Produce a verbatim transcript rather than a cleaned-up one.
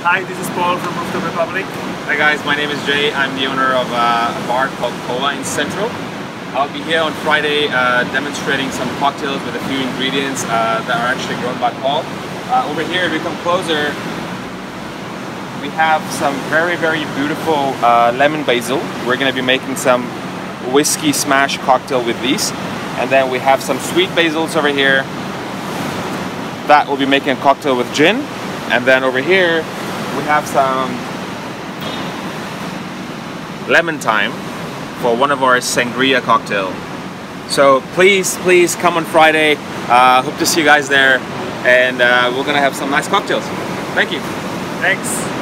Hi, this is Paul from Rooftop Republic. Hi guys, my name is Jay. I'm the owner of a bar called C O A in Central. I'll be here on Friday uh, demonstrating some cocktails with a few ingredients uh, that are actually grown by Paul. Uh, over here, if you come closer, we have some very, very beautiful uh, lemon basil. We're going to be making some whiskey smash cocktail with these. And then we have some sweet basils over here that will be making a cocktail with gin. And then over here, we have some lemon thyme for one of our sangria cocktail. So please, please come on Friday. Uh, hope to see you guys there. And uh, we're going to have some nice cocktails. Thank you. Thanks.